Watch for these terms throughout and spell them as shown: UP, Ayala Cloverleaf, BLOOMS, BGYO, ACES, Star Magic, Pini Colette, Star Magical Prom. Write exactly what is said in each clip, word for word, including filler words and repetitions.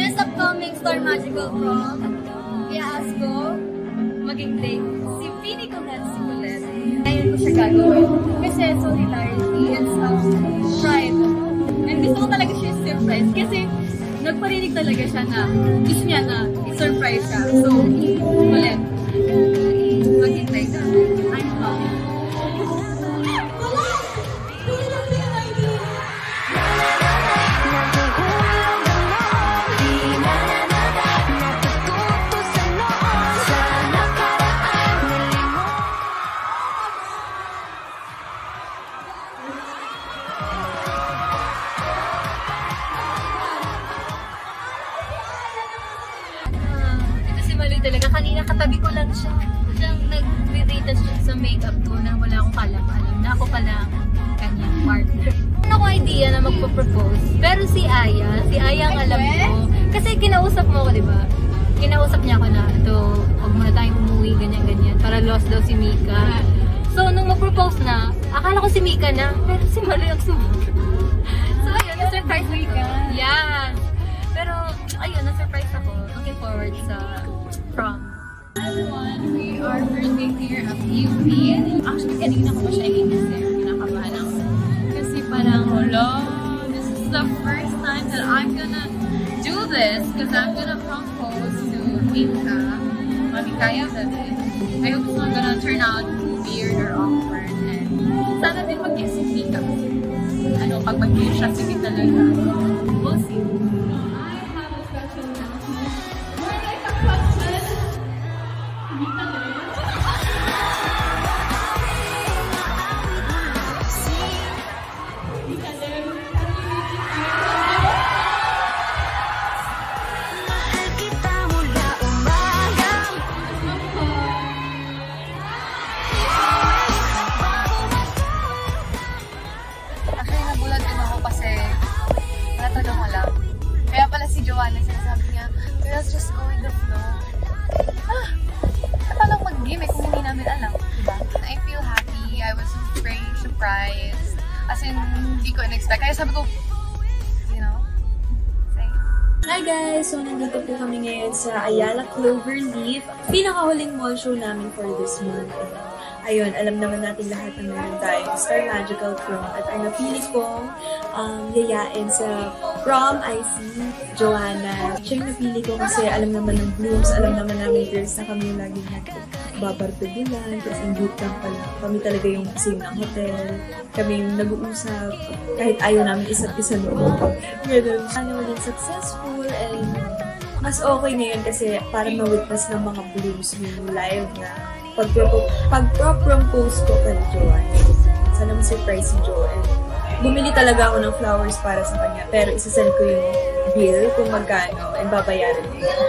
this upcoming Star Magical Prom, i-ask ko maging date si Pini Colette, si Colette. Ngayon ko siya gagawin. Kasi solidarity and stuff, pride. And gusto ko talaga siya surprise. Kasi nagparinig talaga siya na gusto niya na i-surprise siya. So, Colette, maging date ka. I'm coming. Talaga. Kanina katabi ko lang siya. Siyang nag-relate siya sa makeup ko na wala akong kalam-alam na ako pala kanyang partner. Ano ko idea na magpo-propose. Pero si Aya, si Aya ang alam ko. Kasi kinausap mo ako, diba? Kinausap niya ako na, ito, huwag muna tayong umuwi, ganyan-ganyan. Para lost daw si Mika. So, nung mag-propose na, akala ko si Mika na, pero si Maloy ang sumunod. So, ayun, na-surprise ko. Yan. Pero, ayun, na-surprise ako. Looking forward sa prom. Hi everyone, we are first day here at U P. Actually, kanina ko pa siya i-instead. Pinakabahan ako. Kasi parang, hello, this is the first time that I'm gonna do this because I'm gonna propose to Mika. Mami kaya sabi. I hope it's not gonna turn out weird or awkward. And sana din mag-guess si Mika. Ano, pag mag-guess siya, sige talaga. We'll see. As in, hindi ko in-expect. Kaya sabi ko, you know, thanks. Hi guys! So, nandito po kami ngayon sa Ayala Cloverleaf. Pinakahuling mall show namin for this month. Ayun, alam naman natin lahat na meron tayong Star Magical Prom. At ang napili kong um, yayain sa prom ay si Joanna. Siya yung napili ko kasi alam naman ng Blooms, alam naman namin girls na kami yung laging natin babartugilan, kasi in group lang pala. Kami talaga yung same ng hotel. Kami yung nag-uusap. Kahit ayaw namin isa't isa noon. Ganun. Ano din successful and mas okay na yun kasi parang na-witness ng mga Blooms yung live na pag-pro-propose ko kay Joanne. Sana ma-surprise si Joanne. Bumili talaga ako ng flowers para sa kanya pero isasend ko yung bill kung magkano and babayaran ko yun.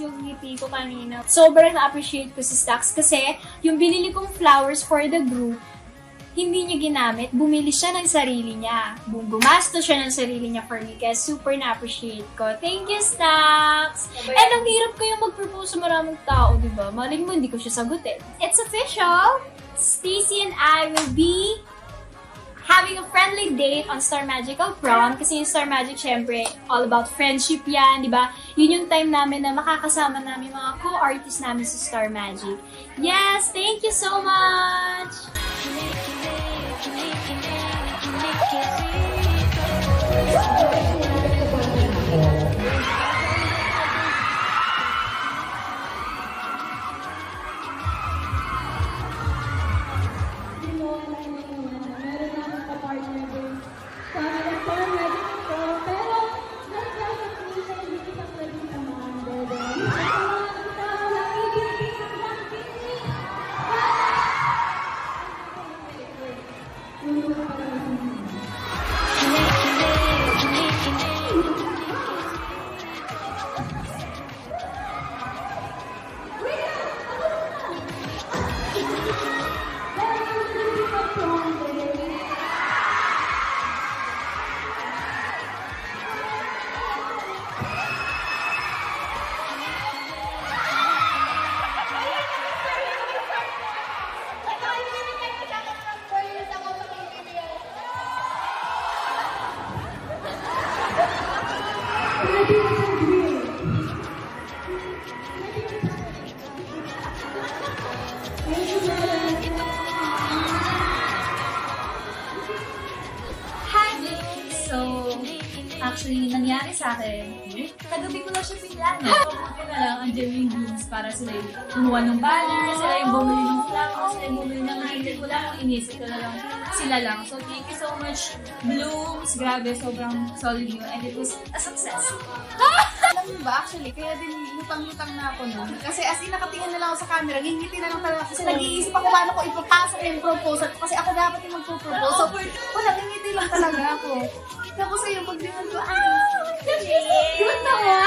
Yung ngiti ko kanina. Sobrang na-appreciate ko si Stax kasi yung binili kong flowers for the group, hindi niya ginamit. Bumili siya ng sarili niya. Gumastos siya ng sarili niya for me. Kaya super na-appreciate ko. Thank you, Stax! And ang hirap kaya mag-propose sa maraming tao, di ba? Maling mo, hindi ko siya sagutin. It's official! Stacy and I will be having a friendly date on Star Magical Prom kasi yung Star Magic, syempre, all about friendship yan, di ba? Yun yung time namin na makakasama namin mga co-artists namin sa Star Magic. Yes! Thank you so much! Thank you. actually nangyari sa akin, kagabi ko lang siya pinlano. Pagod ko na lang ang Jewing Blooms para sila yung kumuha ng banner, sila yung bumili ng flower, sila yung bumili ng hindi ko lang, inisip ko na lang sila lang. So thank you so much, Blooms. Grabe, sobrang solid yun. And it was a success. Alam mo ba, actually, kaya din lutang-lutang na ako nun. Kasi as in, nakatingin na lang ako sa camera, ngingiti na lang talaga. Kasi nag-iisip ako paano ko ipapasok yung proposal. Kasi ako dapat yung mag-propose. So, wala, ngingiti lang talaga ako. Tapos ayun, pag-dinan ko, ay, yun na nga!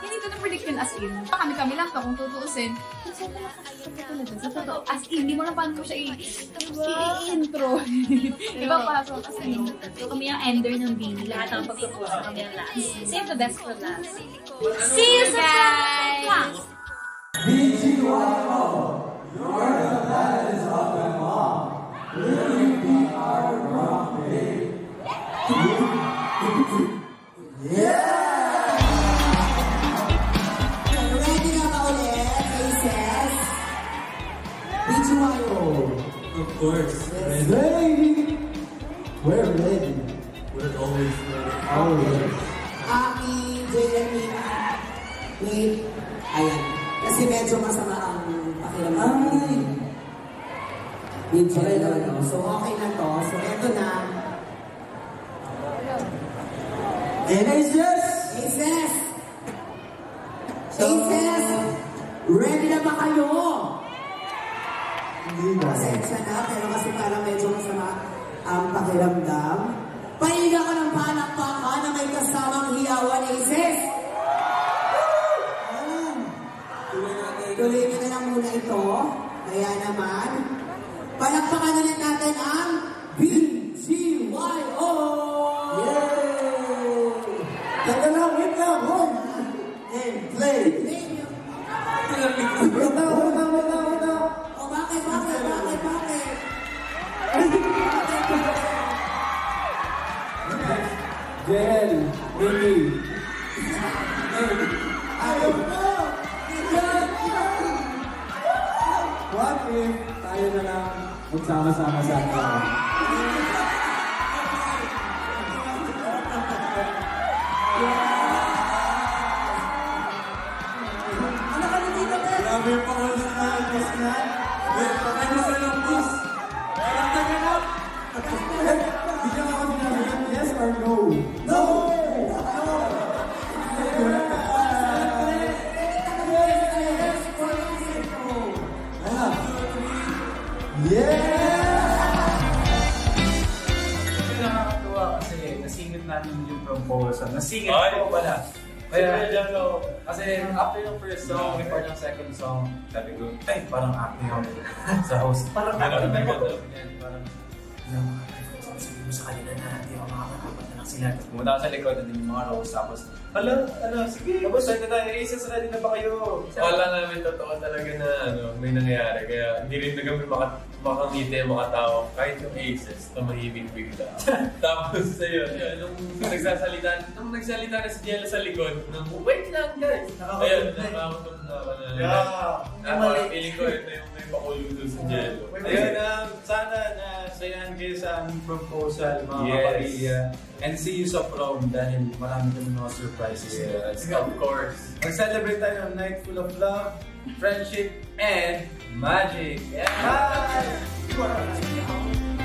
Hindi ko na-predict yun as in. Kami-kami lang ito kung tutuusin. Kasi ako nakakita talaga sa totoo. As in, hindi mo lang paano ko siya i-intro. Iba pa ako as in. Kami ang ender ng baby. Lahat ang pag-propose kami ang last. Save the best for last. See you guys! B T Y O, you're the baddest of them all. Will you be our prom babe? Yeah! Ready na ba ulit, faces? B T Y O! Of course. Ready? Ready. We're ready. We're always ready. Always. Aki, Jeremy, wait. Ayan. Kasi medyo masama ang pakiramdam. Ay! Wait, sorry talaga. So okay na to. So eto na. And Aces! Aces! Aces! Ready na ba kayo? Hindi ba? Pasensya na, pero kasi parang medyo masama ang pakiramdam. Pahinga ka ng palakpaka na may kasamang hiyawan, Aces! Ayan. Tuloy na lang muna ito. Kaya naman, palakpakan ulit natin ang B T Y O! Yeah! Tagalang, wait lang, hold! And play! Wait lang, wait lang, wait lang, wait lang! O bakit, bakit, bakit, bakit? J L, Mimi! Ayaw ko! What if tayo na lang magsama-sama sa akin? May pangalan na ang boss na. May pangalan na ang boss. Parang taganap. Di ka ako pinasagot, yes or no? No! No! Yes or no? Yes! Ito nakakatuwa kasi nasingit natin yung proposal. Nasingit ko pala. Kaya, kasi after yung first song, before yung second song, sabi ko, ay, parang acting ako sa host. Parang acting ako. And parang, alam mo, sabi mo sa kanila na, hindi ako makakapagpapag na lang sila. Tapos pumunta ko sa likod, hindi yung mga host. Tapos, ala, ala, sige, tapos na tayo, Aces, ready na ba kayo? Wala namin totoo talaga na may nangyayari. Kaya hindi rin na kami makangiti, makatawang kahit yung Aces na mahimik bigla. Tapos ayun, nung nagsasalita, nung nagsalita na si Jella sa likod, nang wait lang guys! Ayun, nakakapag na ako na. Ako, feeling ko ito yung may pakuludo sa Jella. Ayun, sana na sayahan kayo sa proposal, mga kapariya. And see you sa prom dahil marami kami mga surprises. Yes, of course. Mag-celebrate tayo ng night full of love, friendship, and magic. Yeah! Bye!